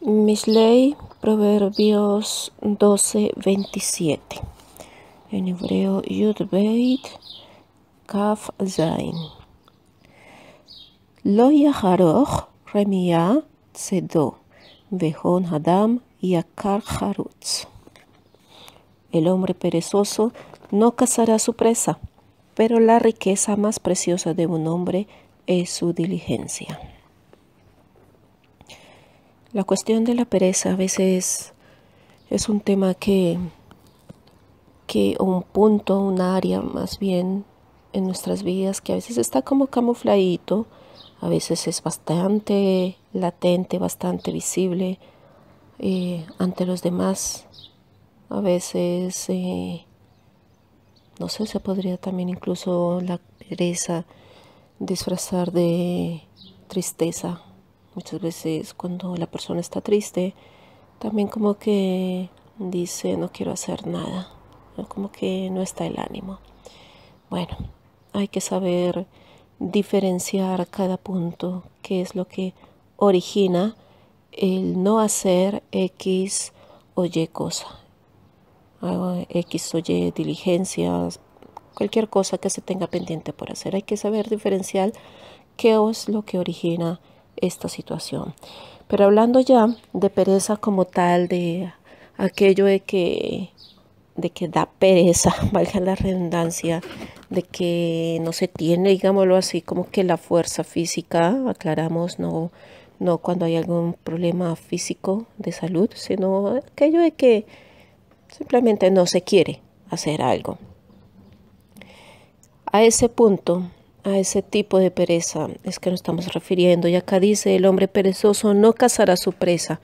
Mislei Proverbios 12:27. En hebreo, Yud Veit Kaf Zain. Lo yaharoch remia tzedo, Behon Adam Yakar harutz. El hombre perezoso no cazará su presa, pero la riqueza más preciosa de un hombre es su diligencia. La cuestión de la pereza a veces es un tema que un punto, un área más bien en nuestras vidas que a veces está como camufladito, a veces es bastante latente, bastante visible ante los demás. A veces, no sé, se podría también incluso la pereza disfrazar de tristeza. Muchas veces cuando la persona está triste, también como que dice no quiero hacer nada, como que no está el ánimo. Bueno, hay que saber diferenciar cada punto, qué es lo que origina el no hacer X o Y cosa. X o Y diligencias, cualquier cosa que se tenga pendiente por hacer. Hay que saber diferenciar qué es lo que origina esta situación. Pero hablando ya de pereza como tal, de aquello de que da pereza, valga la redundancia, de que no se tiene, digámoslo así, como que la fuerza física, aclaramos, no cuando hay algún problema físico de salud, sino aquello de que simplemente no se quiere hacer algo. A ese punto, a ese tipo de pereza es que nos estamos refiriendo, y acá dice el hombre perezoso no cazará su presa.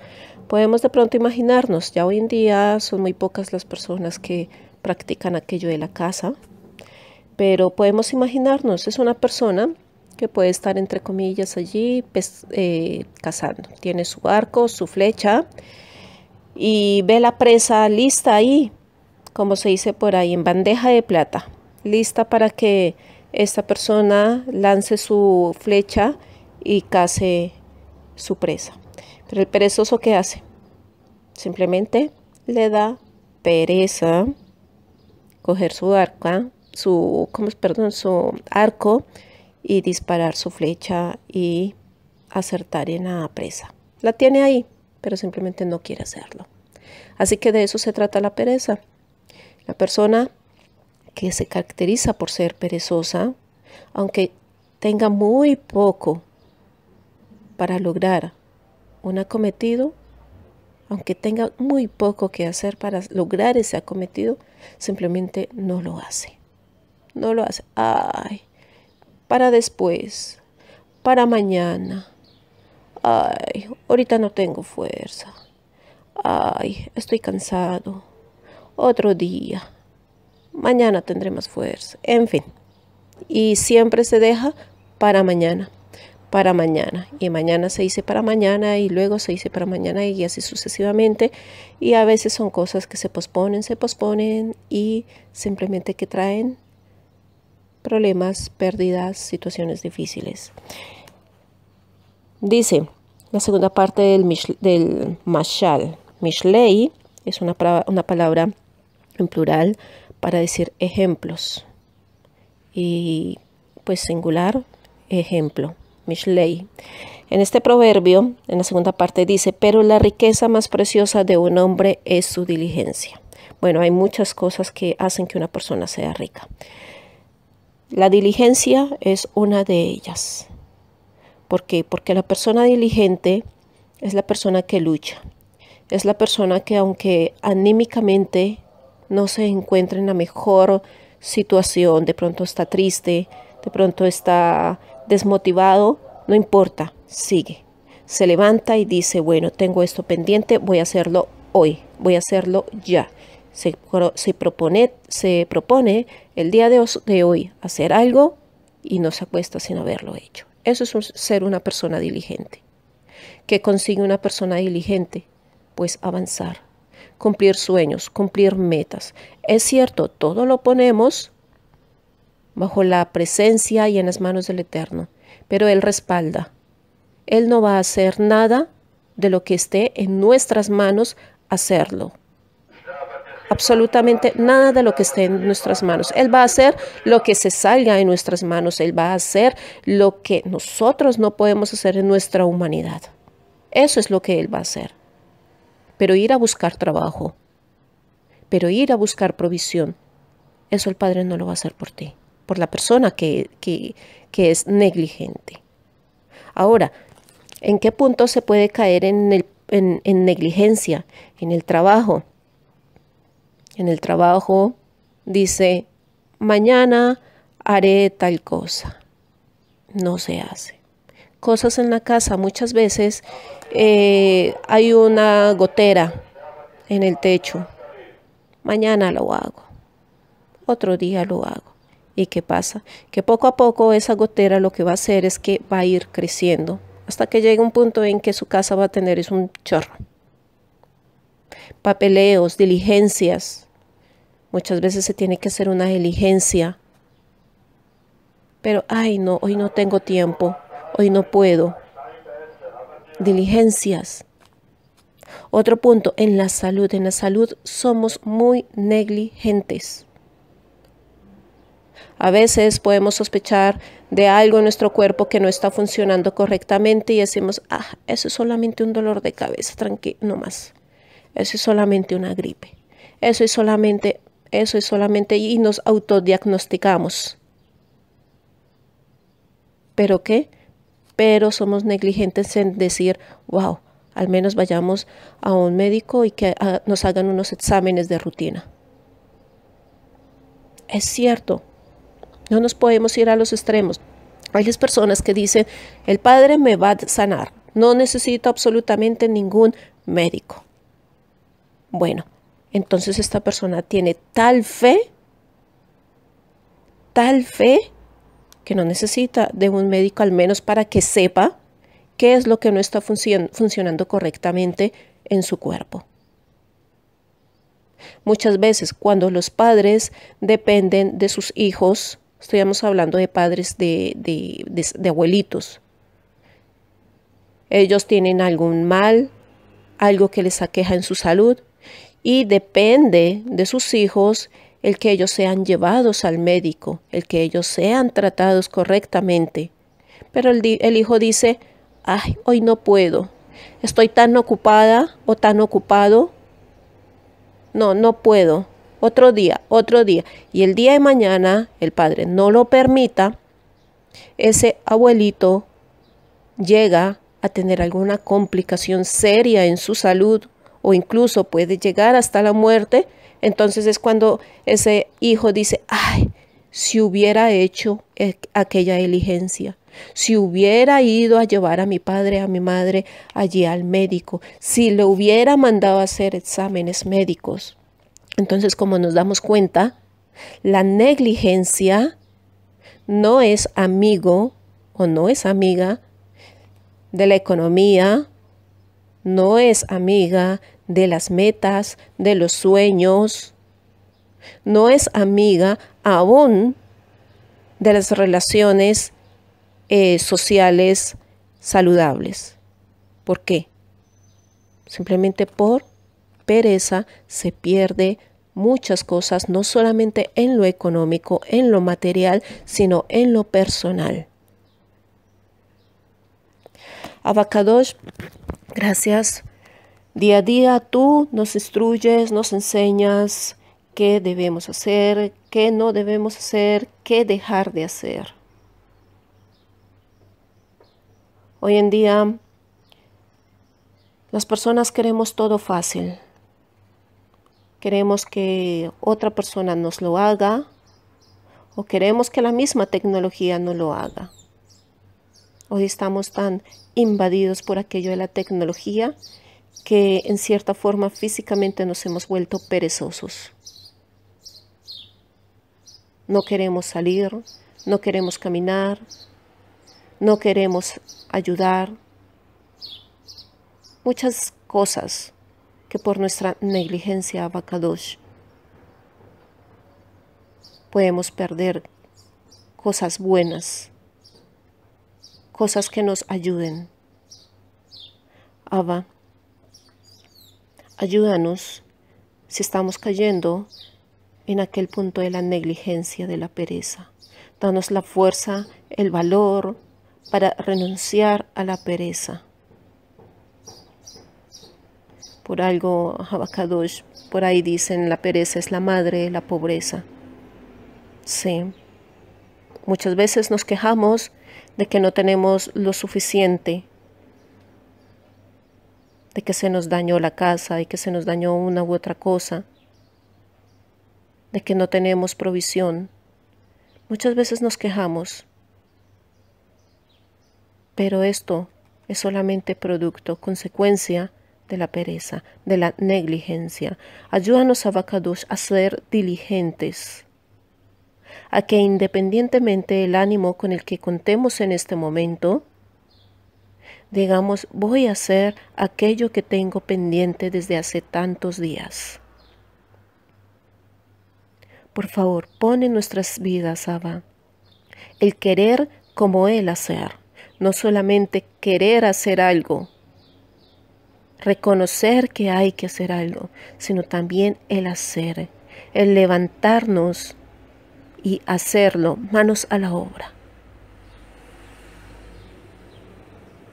Podemos de pronto imaginarnos, ya hoy en día son muy pocas las personas que practican aquello de la caza, pero podemos imaginarnos, es una persona que puede estar entre comillas allí cazando, tiene su arco, su flecha y ve la presa lista ahí, como se dice por ahí, en bandeja de plata, lista para que esta persona lance su flecha y case su presa. Pero el perezoso, ¿qué hace? Simplemente le da pereza coger su arco, su arco y disparar su flecha y acertar en la presa. La tiene ahí, pero simplemente no quiere hacerlo. Así que de eso se trata la pereza. La persona que se caracteriza por ser perezosa, aunque tenga muy poco para lograr un acometido, aunque tenga muy poco que hacer para lograr ese acometido, simplemente no lo hace. No lo hace. Ay, para después, para mañana. Ay, ahorita no tengo fuerza. Ay, estoy cansado. Otro día. Mañana tendré más fuerza, en fin. Y siempre se deja para mañana, y mañana se dice para mañana, y luego se dice para mañana, y así sucesivamente. Y a veces son cosas que se posponen, y simplemente que traen problemas, pérdidas, situaciones difíciles. Dice la segunda parte del Mashal. Mishlei es una palabra en plural para decir ejemplos, y pues singular, ejemplo, Mishlei. En este proverbio, en la segunda parte dice, pero la riqueza más preciosa de un hombre es su diligencia. Bueno, hay muchas cosas que hacen que una persona sea rica. La diligencia es una de ellas. ¿Por qué? Porque la persona diligente es la persona que lucha, es la persona que, aunque anímicamente no se encuentra en la mejor situación, de pronto está triste, de pronto está desmotivado, no importa, sigue. Se levanta y dice, bueno, tengo esto pendiente, voy a hacerlo hoy, voy a hacerlo ya. Se propone el día de hoy hacer algo y no se acuesta sin haberlo hecho. Eso es ser una persona diligente. ¿Qué consigue una persona diligente? Pues avanzar, cumplir sueños, cumplir metas. Es cierto, todo lo ponemos bajo la presencia y en las manos del Eterno, pero Él respalda. Él no va a hacer nada de lo que esté en nuestras manos hacerlo. Absolutamente nada de lo que esté en nuestras manos. Él va a hacer lo que se salga de nuestras manos. Él va a hacer lo que nosotros no podemos hacer en nuestra humanidad. Eso es lo que Él va a hacer. Pero ir a buscar trabajo, pero ir a buscar provisión, eso el Padre no lo va a hacer por ti, por la persona que es negligente. Ahora, ¿en qué punto se puede caer en negligencia? En el trabajo. En el trabajo dice, mañana haré tal cosa. No se hace. Cosas en la casa. Muchas veces hay una gotera en el techo. Mañana lo hago. Otro día lo hago. ¿Y qué pasa? Que poco a poco esa gotera lo que va a hacer es que va a ir creciendo. Hasta que llegue un punto en que su casa va a tener es un chorro. Papeleos, diligencias. Muchas veces se tiene que hacer una diligencia. Pero, ay no, hoy no tengo tiempo, hoy no puedo. Diligencias. Otro punto, en la salud. En la salud somos muy negligentes. A veces podemos sospechar de algo en nuestro cuerpo que no está funcionando correctamente y decimos, ah, eso es solamente un dolor de cabeza, tranquilo, no más. Eso es solamente una gripe. Eso es solamente, y nos autodiagnosticamos. ¿Pero qué? Pero somos negligentes en decir, wow, al menos vayamos a un médico y que nos hagan unos exámenes de rutina. Es cierto, no nos podemos ir a los extremos. Hay las personas que dicen, el Padre me va a sanar, no necesito absolutamente ningún médico. Bueno, entonces esta persona tiene tal fe, que no necesita de un médico al menos para que sepa qué es lo que no está funcionando correctamente en su cuerpo. Muchas veces cuando los padres dependen de sus hijos, estamos hablando de padres de abuelitos, ellos tienen algún mal, algo que les aqueja en su salud, y depende de sus hijos el que ellos sean llevados al médico, el que ellos sean tratados correctamente. Pero el hijo dice, ay, hoy no puedo, estoy tan ocupada o tan ocupado, no puedo, otro día. Y el día de mañana, el padre no lo permita, ese abuelito llega a tener alguna complicación seria en su salud, o incluso puede llegar hasta la muerte. Entonces es cuando ese hijo dice, ay, si hubiera hecho aquella diligencia, si hubiera ido a llevar a mi padre, a mi madre allí al médico, si le hubiera mandado a hacer exámenes médicos. Entonces, como nos damos cuenta, la negligencia no es amigo o no es amiga de la economía, no es amiga de las metas, de los sueños. No es amiga aún de las relaciones sociales saludables. ¿Por qué? Simplemente por pereza se pierde muchas cosas, no solamente en lo económico, en lo material, sino en lo personal. Abba Kadosh, gracias. Día a día tú nos instruyes, nos enseñas qué debemos hacer, qué no debemos hacer, qué dejar de hacer. Hoy en día las personas queremos todo fácil. Queremos que otra persona nos lo haga o queremos que la misma tecnología nos lo haga. Hoy estamos tan invadidos por aquello de la tecnología que en cierta forma físicamente nos hemos vuelto perezosos. No queremos salir, no queremos caminar, no queremos ayudar. Muchas cosas que por nuestra negligencia, Abba Kadosh, podemos perder cosas buenas. Cosas que nos ayuden. Abba, ayúdanos si estamos cayendo en aquel punto de la negligencia, de la pereza. Danos la fuerza, el valor para renunciar a la pereza. Por algo, Abba Kadosh, por ahí dicen, la pereza es la madre de la pobreza. Sí. Muchas veces nos quejamos de que no tenemos lo suficiente, de que se nos dañó la casa, de que se nos dañó una u otra cosa, de que no tenemos provisión. Muchas veces nos quejamos, pero esto es solamente producto, consecuencia de la pereza, de la negligencia. Ayúdanos, Abba Kadosh, a ser diligentes, a que independientemente del ánimo con el que contemos en este momento, digamos, voy a hacer aquello que tengo pendiente desde hace tantos días. Por favor, pon en nuestras vidas, Abba, el querer como el hacer, no solamente querer hacer algo, reconocer que hay que hacer algo, sino también el hacer, el levantarnos y hacerlo, manos a la obra.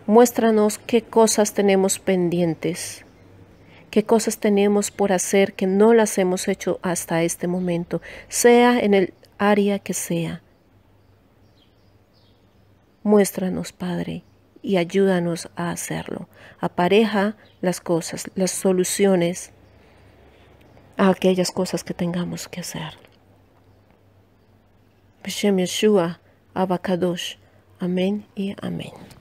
Muéstranos qué cosas tenemos pendientes, qué cosas tenemos por hacer que no las hemos hecho hasta este momento, sea en el área que sea. Muéstranos, Padre, y ayúdanos a hacerlo. Apareja las cosas, las soluciones a aquellas cosas que tengamos que hacer. Bishem Yeshua, Abba Kadosh. Amén y amén.